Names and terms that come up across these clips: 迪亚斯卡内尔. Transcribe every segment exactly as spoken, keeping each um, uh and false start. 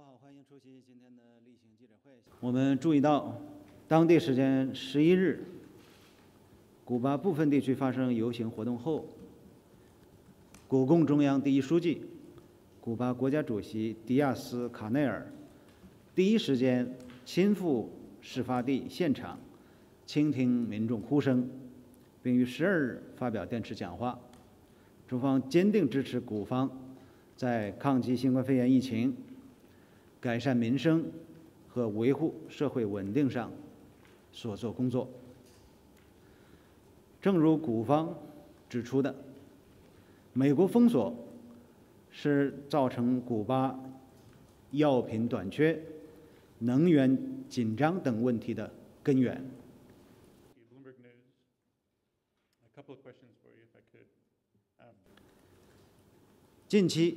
家好，欢迎出席今天的例行记者会。我们注意到，当地时间十一日，古巴部分地区发生游行活动后，古共中央第一书记、古巴国家主席迪亚斯卡内尔第一时间亲赴事发地现场，倾听民众呼声，并于十二日发表电视讲话。中方坚定支持古方在抗击新冠肺炎疫情、 改善民生和维护社会稳定上所做工作。正如古方指出的，美国封锁是造成古巴药品短缺、能源紧张等问题的根源。 近期，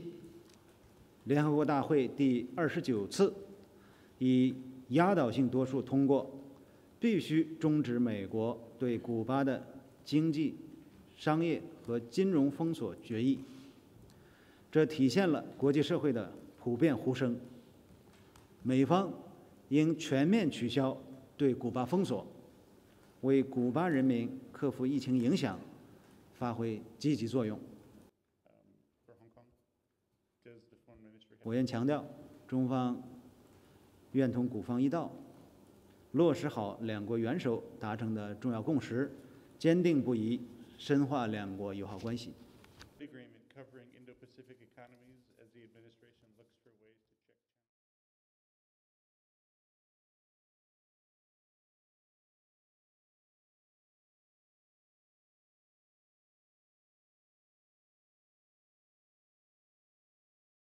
联合国大会第二十九次以压倒性多数通过，必须终止美国对古巴的经济、商业和金融封锁决议。这体现了国际社会的普遍呼声：美方应全面取消对古巴封锁，为古巴人民克服疫情影响发挥积极作用。 我愿强调，中方愿同古方一道，落实好两国元首达成的重要共识，坚定不移深化两国友好关系。